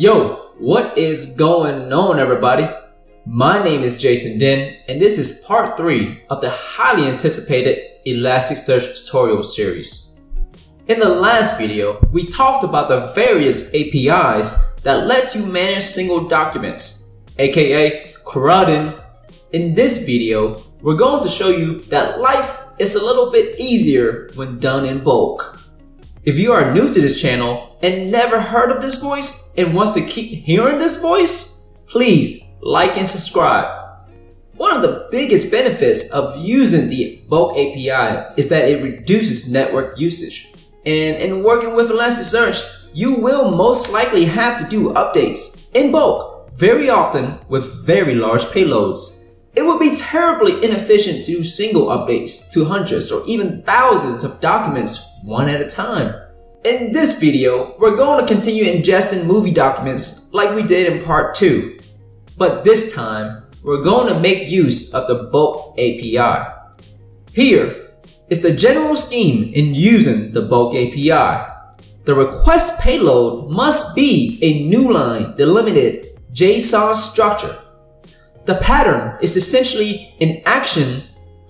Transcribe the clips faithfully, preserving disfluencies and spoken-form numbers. Yo, what is going on, everybody? My name is Jason Dinh, and this is part three of the highly anticipated Elasticsearch tutorial series. In the last video, we talked about the various A P Is that lets you manage single documents, aka CRUDing. In this video, we're going to show you that life is a little bit easier when done in bulk. If you are new to this channel and never heard of this voice and wants to keep hearing this voice, please like and subscribe. One of the biggest benefits of using the Bulk A P I is that it reduces network usage. And in working with Elasticsearch, you will most likely have to do updates in bulk very often with very large payloads. It would be terribly inefficient to do single updates to hundreds or even thousands of documents one at a time. In this video, we're going to continue ingesting movie documents like we did in part two. But this time, we're going to make use of the Bulk A P I. Here is the general scheme in using the Bulk A P I. The request payload must be a newline delimited JSON structure. The pattern is essentially an action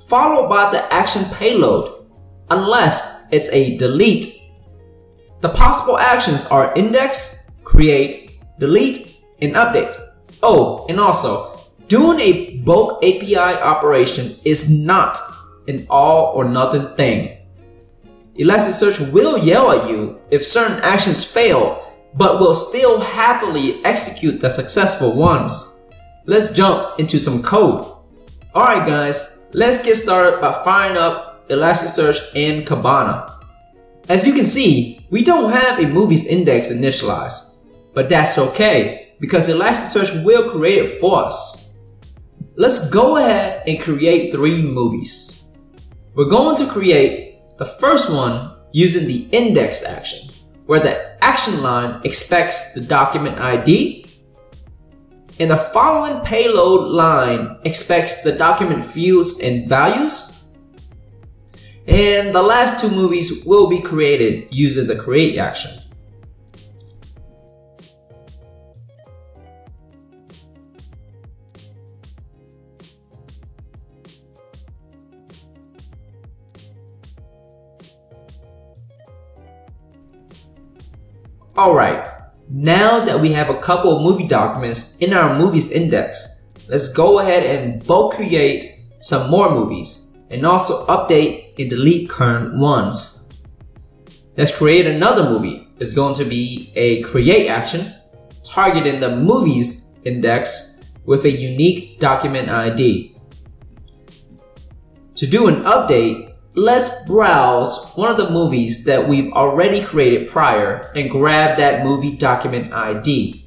followed by the action payload, unless it's a delete. The possible actions are index, create, delete, and update. Oh, and also, doing a bulk A P I operation is not an all or nothing thing. Elasticsearch will yell at you if certain actions fail, but will still happily execute the successful ones. Let's jump into some code. Alright guys, let's get started by firing up Elasticsearch and Kibana. As you can see, we don't have a movie's index initialized, but that's okay because Elasticsearch will create it for us. Let's go ahead and create three movies. We're going to create the first one using the index action, where the action line expects the document I D and the following payload line expects the document fields and values. And the last two movies will be created using the create action. Alright, now that we have a couple of movie documents in our movies index, let's go ahead and bulk create some more movies, and also update and delete current ones. Let's create another movie. It's going to be a create action targeting the movies index with a unique document I D. To do an update, let's browse one of the movies that we've already created prior and grab that movie document I D.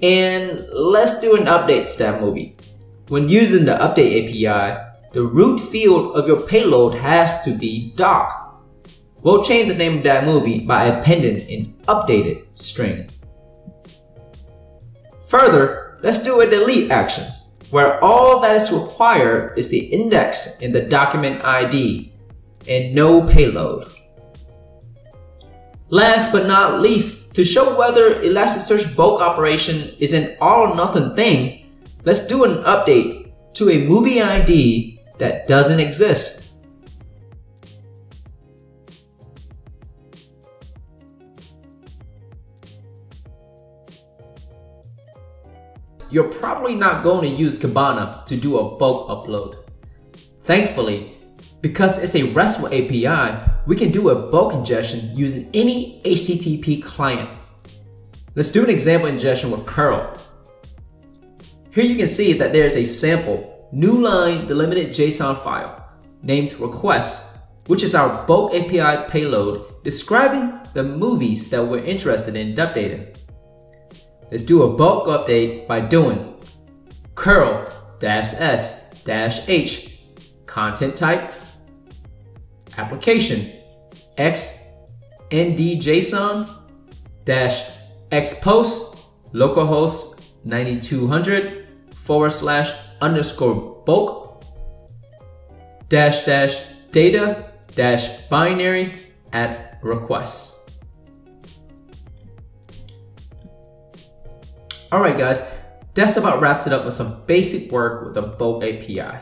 And let's do an update to that movie. When using the update A P I, the root field of your payload has to be doc. We'll change the name of that movie by appending an updated string. Further, let's do a delete action, where all that is required is the index and the document I D, and no payload. Last but not least, to show whether Elasticsearch bulk operation is an all or nothing thing, let's do an update to a movie I D that doesn't exist. You're probably not going to use Kibana to do a bulk upload. Thankfully, because it's a RESTful A P I, we can do a bulk ingestion using any H T T P client. Let's do an example ingestion with curl. Here you can see that there's a sample newline delimited JSON file named requests, which is our bulk A P I payload describing the movies that we're interested in updating. Let's do a bulk update by doing curl-s-h content type application x ndjson-xpost localhost ninety-two hundred forward slash underscore bulk dash dash data dash binary at requests. Alright guys, that's about wraps it up with some basic work with the Bulk A P I.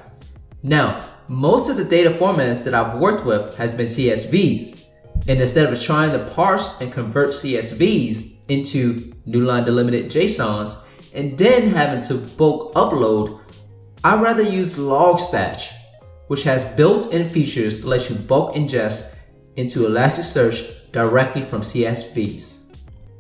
Now, most of the data formats that I've worked with has been C S Vs, and instead of trying to parse and convert C S Vs into newline delimited JSONs and then having to bulk upload, I'd rather use Logstash, which has built-in features to let you bulk ingest into Elasticsearch directly from C S Vs.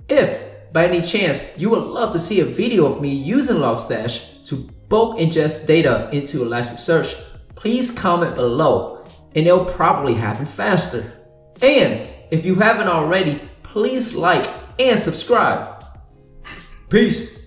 If, by any chance, you would love to see a video of me using Logstash to bulk ingest data into Elasticsearch, please comment below and it'll probably happen faster. And if you haven't already, please like and subscribe. Peace.